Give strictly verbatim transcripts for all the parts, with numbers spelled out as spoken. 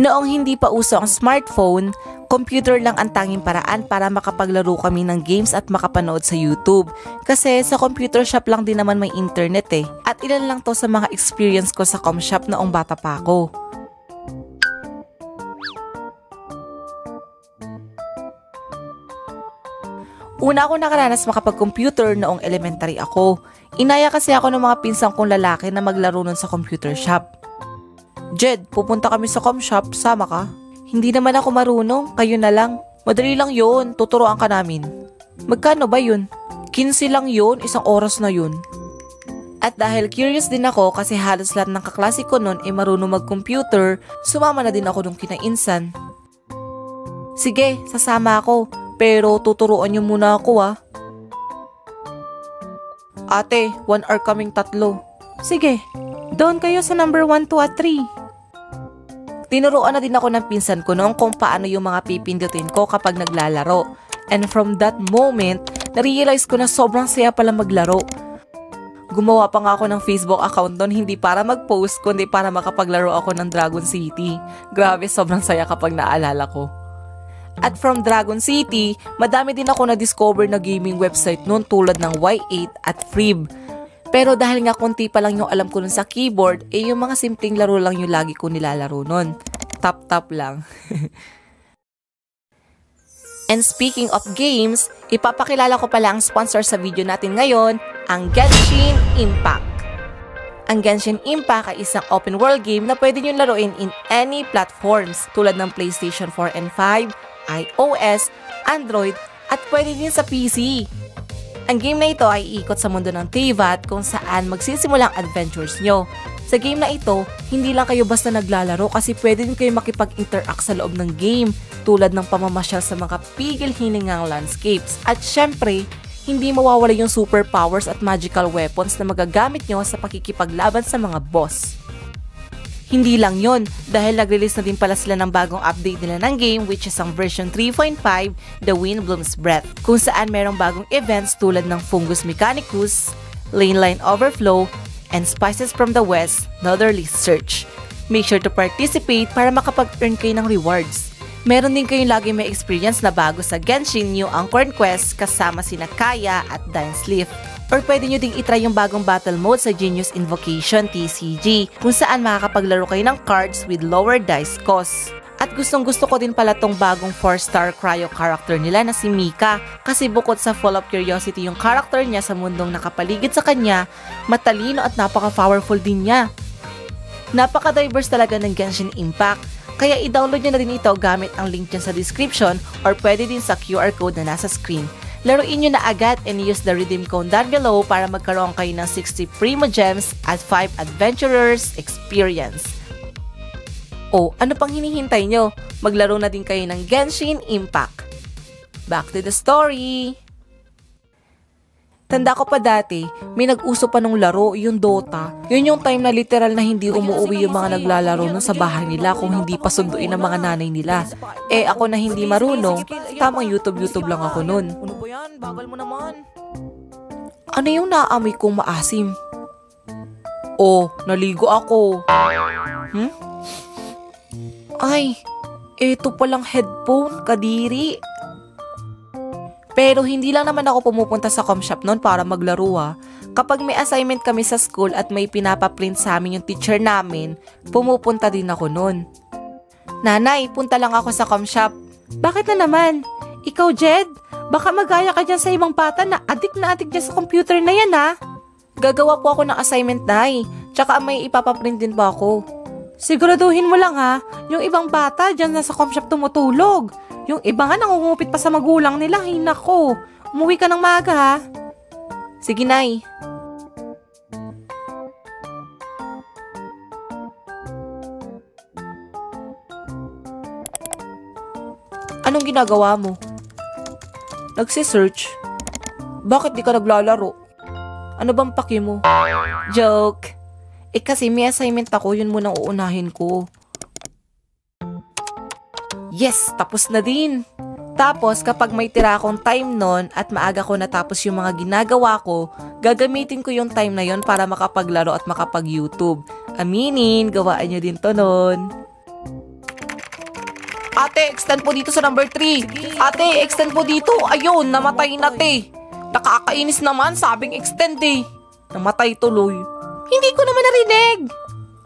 Noong hindi pa uso ang smartphone, computer lang ang tanging paraan para makapaglaro kami ng games at makapanood sa YouTube. Kasi sa computer shop lang din naman may internet eh. At ilan lang to sa mga experience ko sa COMSHOP noong bata pa ako. Una ako nakaranas makapag-computer noong elementary ako. Inaya kasi ako ng mga pinsang kong lalaki na maglaro nun sa computer shop. "Jed, pupunta kami sa COMSHOP, sama ka?" "Hindi naman ako marunong, kayo na lang." "Madali lang yun, tuturoan ka namin." "Magkano ba yun?" "fifteen lang yun, isang oras na yun." At dahil curious din ako kasi halos lahat ng kaklase ko nun ay marunong mag-computer, sumama na din ako nung kinainsan. "Sige, sasama ako, pero tuturoan niyo muna ako ah." "Ate, one hour kaming tatlo." "Sige, doon kayo sa number one, two, at three. Tinuruan na din ako ng pinsan ko noon kung paano yung mga pipindutin ko kapag naglalaro. And from that moment, na-realize ko na sobrang saya pala maglaro. Gumawa pa nga ako ng Facebook account noon hindi para mag-post kundi para makapaglaro ako ng Dragon City. Grabe, sobrang saya kapag naalala ko. At from Dragon City, madami din ako na-discover na gaming website noon tulad ng Y eight at Frib. Pero dahil nga konti pa lang yung alam ko nun sa keyboard, eh yung mga simpleng laro lang yung lagi ko nilalaro nun. Tap-tap lang. And speaking of games, ipapakilala ko pala ang sponsor sa video natin ngayon, ang Genshin Impact. Ang Genshin Impact ay isang open world game na pwede nyo laruin in any platforms tulad ng PlayStation four and five, iOS, Android, at pwede din sa P C. Ang game na ito ay iikot sa mundo ng Teyvat kung saan magsisimula ang adventures nyo. Sa game na ito, hindi lang kayo basta naglalaro kasi pwede din kayo makipag-interact sa loob ng game tulad ng pamamasyal sa mga pigil-hiningang landscapes. At syempre, hindi mawawala yung superpowers at magical weapons na magagamit nyo sa pakikipaglaban sa mga boss. Hindi lang yon, dahil nag-release na din pala sila ng bagong update nila ng game which is ang version three point five, The Wind Bloom's Breath, kung saan merong bagong events tulad ng Fungus Mechanicus, Lane Line Overflow, and Spices from the West, Notherly Search. Make sure to participate para makapag-earn kayo ng rewards. Meron din kayong lagi may experience na bago sa Genshin New Anchor Quest kasama sina Kaya at Dainsleif. Or pwede nyo ding itry yung bagong battle mode sa Genius Invokation T C G kung saan makakapaglaro kayo ng cards with lower dice cost. At gustong gusto ko din pala tong bagong four star cryo character nila na si Mika kasi bukod sa full of curiosity yung character niya sa mundong nakapaligid sa kanya, matalino at napaka-powerful din niya. Napaka-diverse talaga ng Genshin Impact kaya i-download nyo na din ito gamit ang link dyan sa description or pwede din sa Q R code na nasa screen. Laruin nyo na agad and use the redeem code down below para magkaroon kayo ng sixty Primogems at five Adventurers Experience. O, ano pang hinihintay nyo? Maglaro na din kayo ng Genshin Impact. Back to the story! Tanda ko pa dati, may nag-uso pa nung laro, yung Dota. Yun yung time na literal na hindi umuwi yung mga naglalaro nun sa bahay nila kung hindi pa sunduin ang mga nanay nila. Eh ako na hindi marunong, tamang YouTube-YouTube lang ako nun. Ano yung naamoy kong maasim? Oh, naligo ako. Hmm? Ay, eto palang headphone, kadiri. Pero hindi lang naman ako pumupunta sa COMSHOP noon para maglaro ah. Kapag may assignment kami sa school at may pinapaprint sa amin yung teacher namin, pumupunta din ako noon. "Nanay, punta lang ako sa COMSHOP." "Bakit na naman? Ikaw, Jed? Baka magaya ka dyan sa ibang bata na adik na adik dyan sa computer na yan ah." "Gagawa po ako ng assignment, Nay. Tsaka may ipapaprint din po ako." "Siguraduhin mo lang ha, yung ibang bata dyan na sa COMSHOP tumutulog. Yung iba nga nangungupit pa sa magulang nila, ay nako. Umuwi ka ng maaga ha." "Sige, Nay." "Anong ginagawa mo?" "Nagsisearch." "Bakit di ka naglalaro?" "Ano bang paki mo?" "Joke. Eh kasi may assignment ako, yun munang uunahin ko." Yes, tapos na din. Tapos kapag may tira akong time nun at maaga ko natapos yung mga ginagawa ko, gagamitin ko yung time na yun para makapaglaro at makapag-YouTube. Aminin, gawaan nyo din to nun. Ate, extend po dito sa number three. Ate, extend po dito. Ayun, namatay na, te. Nakakainis naman, sabing extend, eh. Namatay tuloy. Hindi ko naman narinig.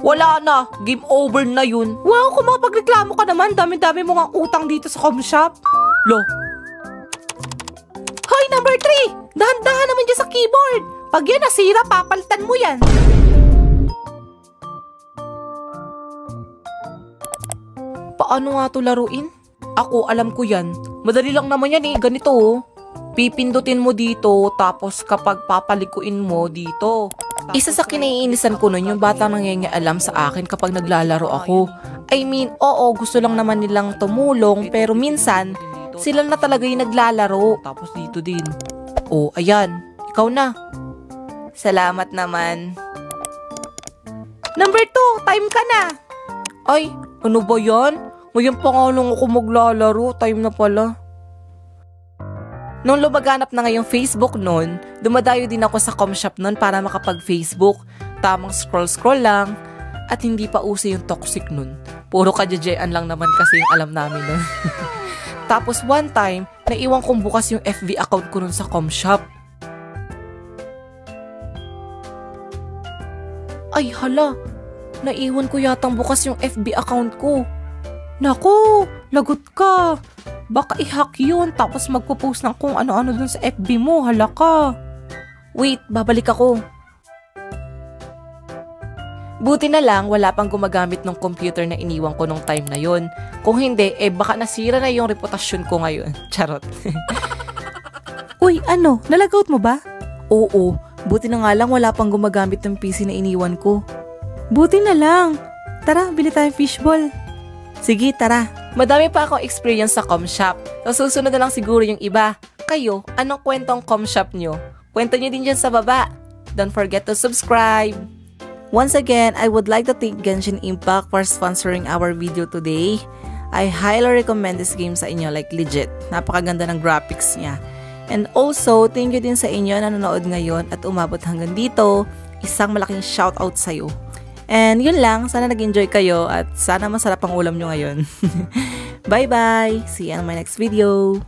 Wala na, game over na yun. Wow, kung makapagreklamo ka naman, dami-dami mo nga utang dito sa COMSHOP. Lo. Hoy, number three. Dahan-dahan naman dyan sa keyboard. Pag yan nasira, papalitan mo yan. Paano nga to laruin? Ako, alam ko yan. Madali lang naman yan eh. Ganito oh. Pipindutin mo dito, tapos kapag papalikuin mo dito. Isa sa kinaiinisan ko nun yung bata nangyayaalam sa akin kapag naglalaro ako. I mean, oo, gusto lang naman nilang tumulong, pero minsan, sila na talaga yung naglalaro. Tapos dito din. Oh, ayan. Ikaw na. Salamat naman. Number two, time ka na. Ay, ano ba yan? Ngayon pa nga lang ako maglalaro, time na pala. Nung lumaganap na ngayong Facebook noon, dumadayo din ako sa COMSHOP noon para makapag-Facebook. Tamang scroll-scroll lang at hindi pa uso yung toxic noon. Puro kajajean lang naman kasi yung alam namin noon. Tapos one time, naiwan kong bukas yung F B account ko noon sa COMSHOP. Ay hala, naiwan ko yatang bukas yung F B account ko. Naku, lagot ka. Baka i-hack yun tapos magpo-post ng kung ano-ano dun sa F B mo. Hala ka. Wait, babalik ako. Buti na lang wala pang gumagamit ng computer na iniwan ko nung time na yon. Kung hindi, eh baka nasira na yung reputasyon ko ngayon. Charot. Uy, ano? Nalagout mo ba? Oo, buti na nga lang wala pang gumagamit ng P C na iniwan ko. Buti na lang. Tara, bili tayong fishball. Sige, tara. Madami pa akong experience sa COMSHOP. So, susunod na lang siguro yung iba. Kayo, anong kwentong COMSHOP nyo? Kwento nyo din dyan sa baba. Don't forget to subscribe. Once again, I would like to thank Genshin Impact for sponsoring our video today. I highly recommend this game sa inyo, like legit. Napakaganda ng graphics niya. And also, thank you din sa inyo na nanonood ngayon at umabot hanggang dito. Isang malaking shoutout sa'yo. And yun lang, sana nag-enjoy kayo at sana masarap ang ulam nyo ngayon. Bye-bye! See you on my next video!